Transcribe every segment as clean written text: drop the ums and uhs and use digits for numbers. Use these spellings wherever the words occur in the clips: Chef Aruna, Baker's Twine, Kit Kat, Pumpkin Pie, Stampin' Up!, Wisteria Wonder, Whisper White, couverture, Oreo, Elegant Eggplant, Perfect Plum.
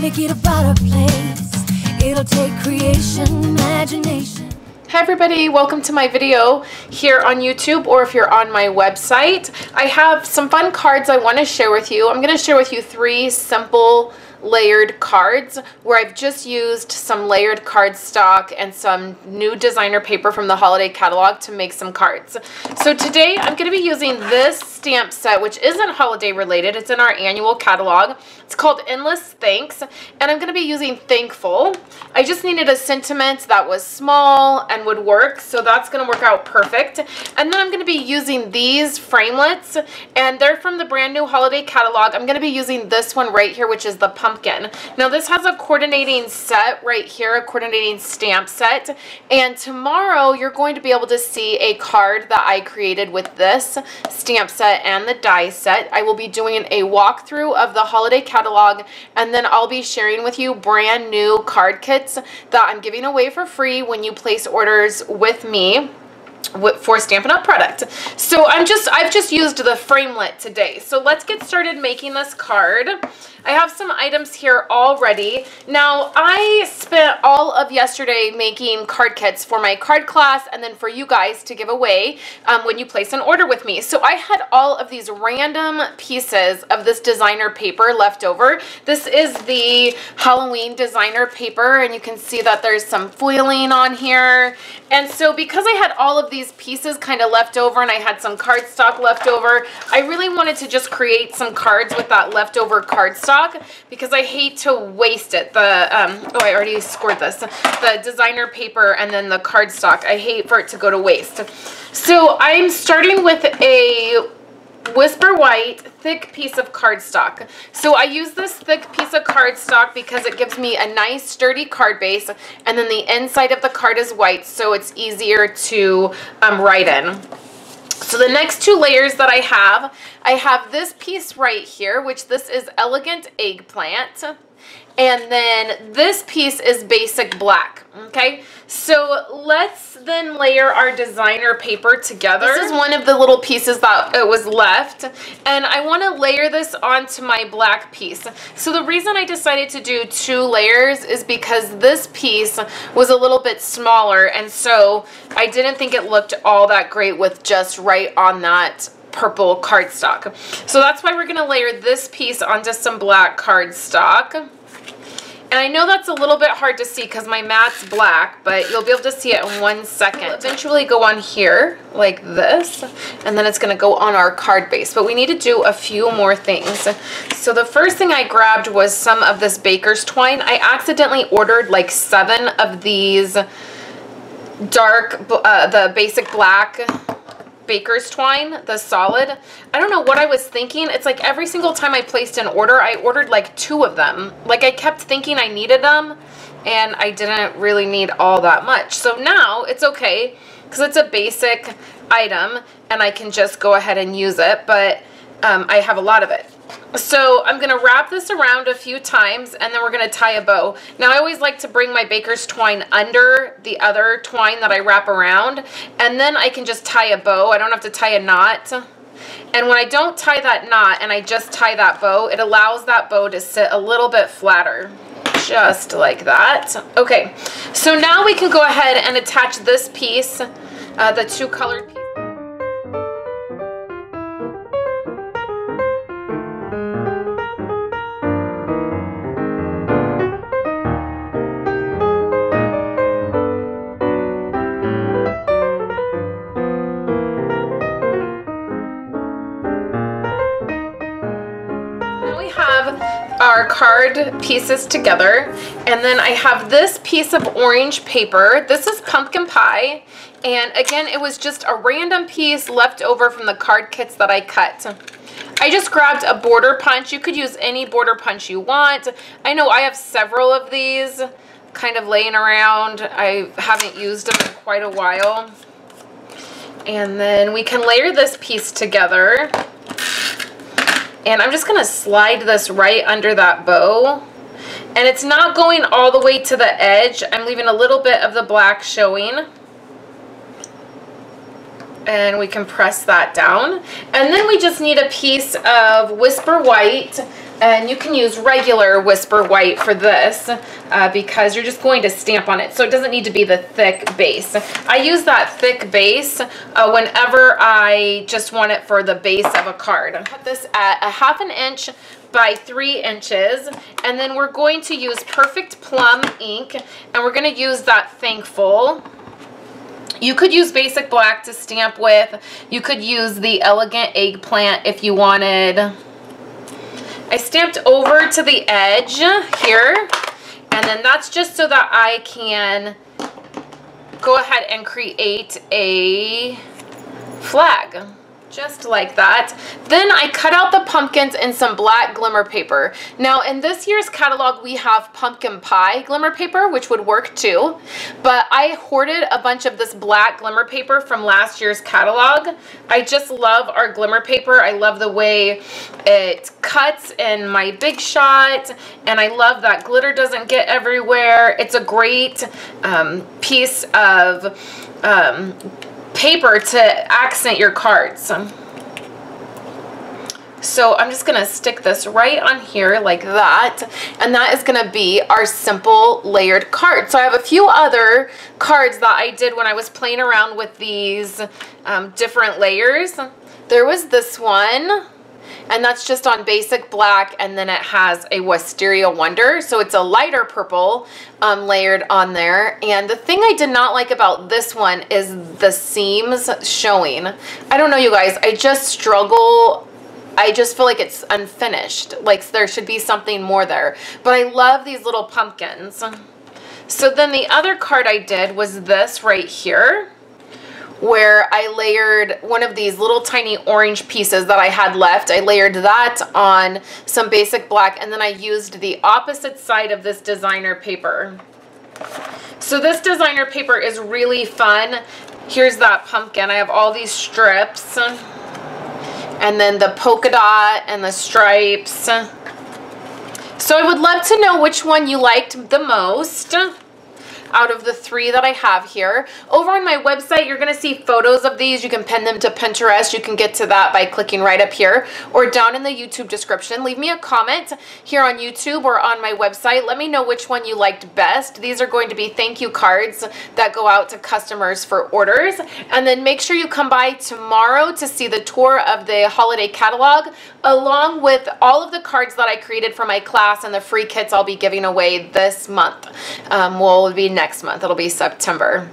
make it a better place. It'll take creation, imagination. Hi everybody, welcome to my video here on YouTube, or if you're on my website. I have some fun cards I want to share with you. I'm going to share with you three simple layered cards where I've just used some layered cardstock and some new designer paper from the holiday catalog to make some cards. So today I'm going to be using this stamp set, which isn't holiday related. It's in our annual catalog. It's called Endless Thanks, and I'm going to be using Thankful. I just needed a sentiment that was small and would work, so that's going to work out perfect. And then I'm going to be using these framelits, and they're from the brand new holiday catalog. I'm going to be using this one right here, which is the pumpkin. Now this has a coordinating set right here, a coordinating stamp set, and tomorrow you're going to be able to see a card that I created with this stamp set and the die set. I will be doing a walkthrough of the holiday catalog, and then I'll be sharing with you brand new card kits that I'm giving away for free when you place orders with me for Stampin' Up! Product. So I've just used the framelit today. So let's get started making this card. I have some items here already. Now I spent all of yesterday making card kits for my card class and then for you guys to give away when you place an order with me. So I had all of these random pieces of this designer paper left over. This is the Halloween designer paper, and you can see that there's some foiling on here. And so because I had all of these pieces kind of left over and I had some cardstock left over, I really wanted to just create some cards with that leftover cardstock, because I hate to waste it. Oh, I already scored this. The designer paper and then the cardstock. I hate for it to go to waste. So I'm starting with a Whisper White thick piece of cardstock. So I use this thick piece of cardstock because it gives me a nice sturdy card base, and then the inside of the card is white, so it's easier to write in. So the next two layers that I have this piece right here, which this is Elegant Eggplant. And then this piece is Basic Black, okay? So let's then layer our designer paper together. This is one of the little pieces that it was left, and I want to layer this onto my black piece. So the reason I decided to do two layers is because this piece was a little bit smaller, and so I didn't think it looked all that great with just right on that purple cardstock. So that's why we're going to layer this piece onto some black cardstock. And I know that's a little bit hard to see because my matte's black, but you'll be able to see it in 1 second. It'll eventually go on here like this, and then it's going to go on our card base. But we need to do a few more things. So the first thing I grabbed was some of this Baker's Twine. I accidentally ordered like 7 of these dark, the Basic Black Baker's Twine, the solid. I don't know what I was thinking. It's like every single time I placed an order, I ordered like 2 of them. Like I kept thinking I needed them, and I didn't really need all that much. So now it's okay because it's a basic item, and I can just go ahead and use it, but I have a lot of it. So I'm going to wrap this around a few times, and then we're going to tie a bow. Now I always like to bring my Baker's Twine under the other twine that I wrap around, and then I can just tie a bow. I don't have to tie a knot. And when I don't tie that knot and I just tie that bow, it allows that bow to sit a little bit flatter. Just like that. Okay, so now we can go ahead and attach this piece, the two colored pieces. Our card pieces together, and then I have this piece of orange paper. This is Pumpkin Pie, and again it was just a random piece left over from the card kits that I cut. I just grabbed a border punch. You could use any border punch you want. I know I have several of these kind of laying around. I haven't used them in quite a while. And then we can layer this piece together. And I'm just going to slide this right under that bow. And it's not going all the way to the edge. I'm leaving a little bit of the black showing. and we can press that down. And then we just need a piece of Whisper White, and you can use regular Whisper White for this because you're just going to stamp on it, so it doesn't need to be the thick base. I use that thick base whenever I just want it for the base of a card. I cut this at 1/2 inch by 3 inches, and then we're going to use Perfect Plum ink, and we're going to use that Thankful. You could use basic black to stamp with. You could use the Elegant Eggplant if you wanted. I stamped over to the edge here, and then that's just so that I can go ahead and create a flag. Just like that. Then I cut out the pumpkins in some black glimmer paper. Now in this year's catalog we have Pumpkin Pie glimmer paper, which would work too, but I hoarded a bunch of this black glimmer paper from last year's catalog. I just love our glimmer paper. I love the way it cuts in my Big Shot, and I love that glitter doesn't get everywhere. It's a great piece of paper to accent your cards. So I'm just gonna stick this right on here like that, and that is gonna be our simple layered card. So I have a few other cards that I did when I was playing around with these different layers. There was this one, and that's just on basic black, and then it has a Wisteria Wonder, so it's a lighter purple layered on there. And the thing I did not like about this one is the seams showing. I don't know, you guys, I just struggle. I just feel like it's unfinished, like there should be something more there, but I love these little pumpkins. So then the other card I did was this right here, where I layered one of these little tiny orange pieces that I had left. I layered that on some basic black, and then I used the opposite side of this designer paper. So this designer paper is really fun. Here's that pumpkin. I have all these strips, and then the polka dot and the stripes. So I would love to know which one you liked the most out of the three that I have here. Over on my website, you're gonna see photos of these. You can pin them to Pinterest. You can get to that by clicking right up here or down in the YouTube description. Leave me a comment here on YouTube or on my website. Let me know which one you liked best. These are going to be thank you cards that go out to customers for orders. And then make sure you come by tomorrow to see the tour of the holiday catalog, along with all of the cards that I created for my class and the free kits I'll be giving away this month. We'll be next month. It'll be September.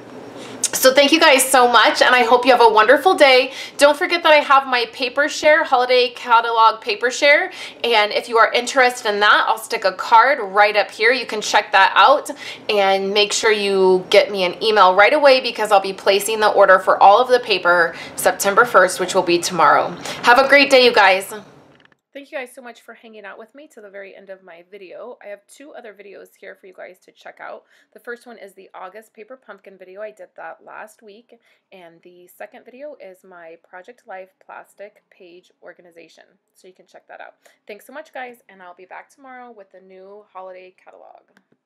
So thank you guys so much, and I hope you have a wonderful day. Don't forget that I have my paper share, holiday catalog paper share, and if you are interested in that, I'll stick a card right up here. You can check that out, and make sure you get me an email right away because I'll be placing the order for all of the paper September 1st, which will be tomorrow. Have a great day, you guys. Thank you guys so much for hanging out with me to the very end of my video. I have 2 other videos here for you guys to check out. The first one is the August paper pumpkin video. I did that last week. And the second video is my Project Life plastic page organization. So you can check that out. Thanks so much, guys, and I'll be back tomorrow with the new holiday catalog.